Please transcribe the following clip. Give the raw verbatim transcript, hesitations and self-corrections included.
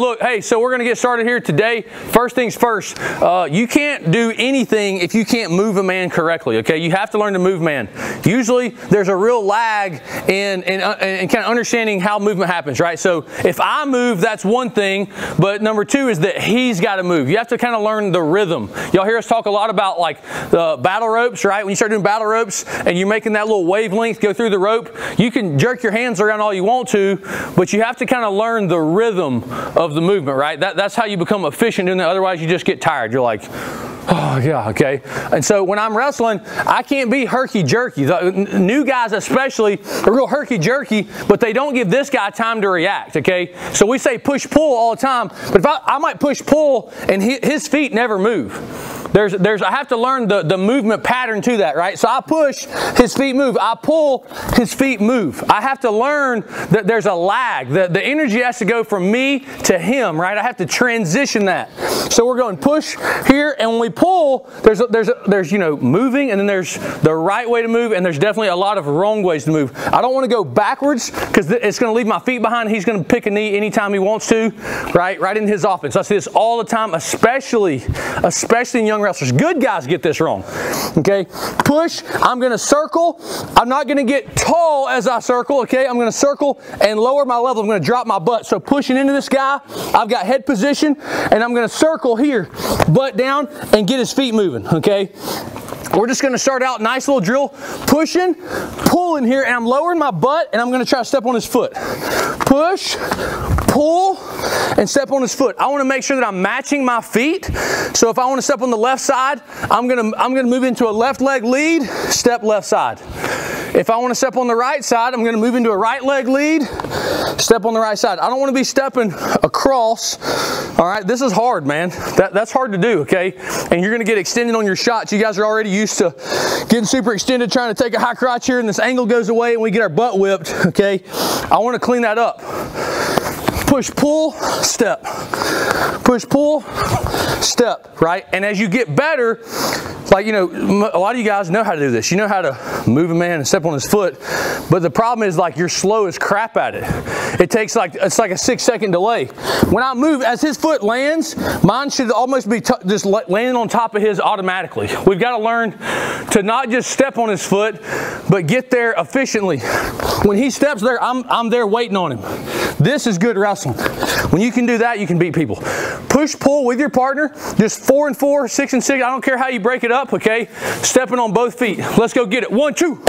look, hey, so we're going to get started here today. First things first, uh, you can't do anything if you can't move a man correctly, okay? You have to learn to move man. Usually there's a real lag in, in, uh, in kind of understanding how movement happens, right? So if I move, that's one thing, but number two is that he's got to move. You have to kind of learn the rhythm. Y'all hear us talk a lot about like the battle ropes, right? When you start doing battle ropes and you're making that little wavelength go through the rope, you can jerk your hands around all you want to, but you have to kind of learn the rhythm of the movement, right? That, that's how you become efficient in that. Otherwise, you just get tired. You're like, oh, yeah, okay. And so when I'm wrestling, I can't be herky-jerky. New guys especially are real herky-jerky, but they don't give this guy time to react, okay? So we say push-pull all the time, but if I, I might push-pull and he, his feet never move. There's, there's, I have to learn the, the movement pattern to that, right? So I push, his feet move. I pull, his feet move. I have to learn that there's a lag. The, the energy has to go from me to him, right? I have to transition that. So we're going push here, and when we pull, there's, there's, there's, you know, moving, and then there's the right way to move, and there's definitely a lot of wrong ways to move. I don't want to go backwards because it's going to leave my feet behind. He's going to pick a knee anytime he wants to, right? Right in his offense. I see this all the time, especially, especially in young wrestlers. Good guys get this wrong. Okay, push. I'm going to circle. I'm not going to get tall as I circle. Okay, I'm going to circle and lower my level. I'm going to drop my butt. So pushing into this guy, I've got head position, and I'm going to circle here, butt down, and get his feet moving. Okay. We're just going to start out, nice little drill, pushing, pulling here, and I'm lowering my butt, and I'm going to try to step on his foot. Push, pull, and step on his foot. I want to make sure that I'm matching my feet, so if I want to step on the left side, I'm going to, I'm going to move into a left leg lead, step left side. If I want to step on the right side, I'm going to move into a right leg lead, step on the right side. I don't want to be stepping across. All right, this is hard, man. That, that's hard to do, okay? And you're going to get extended on your shots. You guys are already used to getting super extended, trying to take a high crotch here, and this angle goes away, and we get our butt whipped, okay? I want to clean that up. Push, pull, step. Push, pull, step, right? And as you get better, like, you know, a lot of you guys know how to do this. You know how to move a man and step on his foot, but the problem is, like, you're slow as crap at it. It takes, like, it's like a six-second delay. When I move, as his foot lands, mine should almost be just landing on top of his automatically. We've got to learn to not just step on his foot, but get there efficiently. When he steps there, I'm, I'm there waiting on him. This is good wrestling. When you can do that, you can beat people. Push, pull with your partner. Just four and four, six and six. I don't care how you break it up, okay? Stepping on both feet. Let's go get it. One, two.